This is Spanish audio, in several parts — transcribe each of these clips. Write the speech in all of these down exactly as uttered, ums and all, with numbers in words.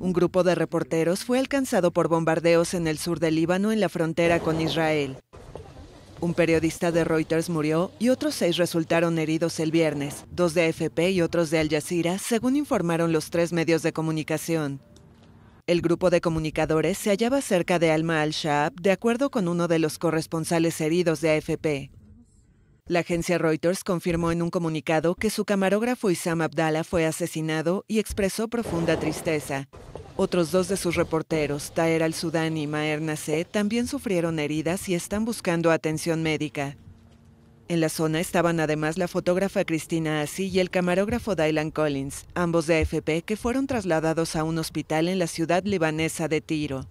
Un grupo de reporteros fue alcanzado por bombardeos en el sur del Líbano, en la frontera con Israel. Un periodista de Reuters murió y otros seis resultaron heridos el viernes, dos de A F P y otros de Al Jazeera, según informaron los tres medios de comunicación. El grupo de comunicadores se hallaba cerca de Alma al-Shaab, de acuerdo con uno de los corresponsales heridos de A F P. La agencia Reuters confirmó en un comunicado que su camarógrafo Issam Abdallah fue asesinado y expresó profunda tristeza. Otros dos de sus reporteros, Taher al Sudán y Maher Naseh, también sufrieron heridas y están buscando atención médica. En la zona estaban además la fotógrafa Cristina Assi y el camarógrafo Dylan Collins, ambos de A F P, que fueron trasladados a un hospital en la ciudad libanesa de Tiro.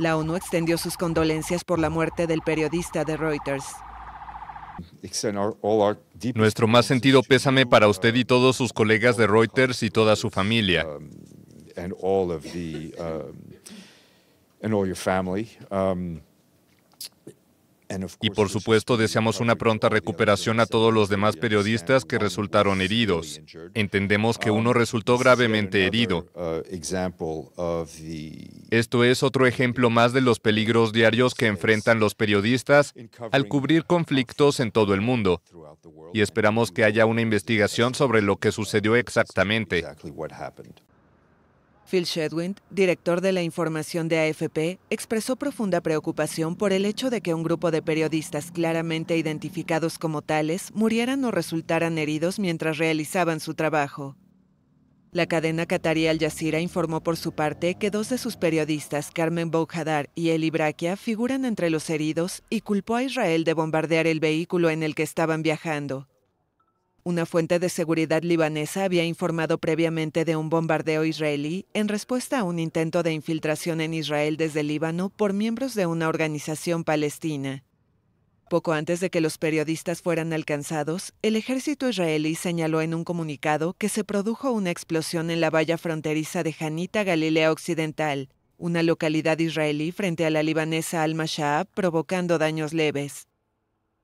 La ONU extendió sus condolencias por la muerte del periodista de Reuters. Nuestro más sentido pésame para usted y todos sus colegas de Reuters y toda su familia. Y por supuesto deseamos una pronta recuperación a todos los demás periodistas que resultaron heridos. Entendemos que uno resultó gravemente herido. Esto es otro ejemplo más de los peligros diarios que enfrentan los periodistas al cubrir conflictos en todo el mundo. Y esperamos que haya una investigación sobre lo que sucedió exactamente. Phil Shedwin, director de la información de A F P, expresó profunda preocupación por el hecho de que un grupo de periodistas claramente identificados como tales murieran o resultaran heridos mientras realizaban su trabajo. La cadena qatarí Al Jazeera informó por su parte que dos de sus periodistas, Carmen Bouhadar y Elie Braïya, figuran entre los heridos y culpó a Israel de bombardear el vehículo en el que estaban viajando. Una fuente de seguridad libanesa había informado previamente de un bombardeo israelí en respuesta a un intento de infiltración en Israel desde Líbano por miembros de una organización palestina. Poco antes de que los periodistas fueran alcanzados, el ejército israelí señaló en un comunicado que se produjo una explosión en la valla fronteriza de Hanita, Galilea Occidental, una localidad israelí frente a la libanesa Al-Mashaab, provocando daños leves.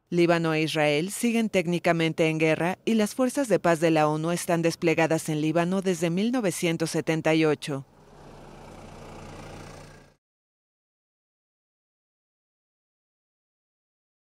Líbano e Israel siguen técnicamente en guerra y las fuerzas de paz de la ONU están desplegadas en Líbano desde mil novecientos setenta y ocho.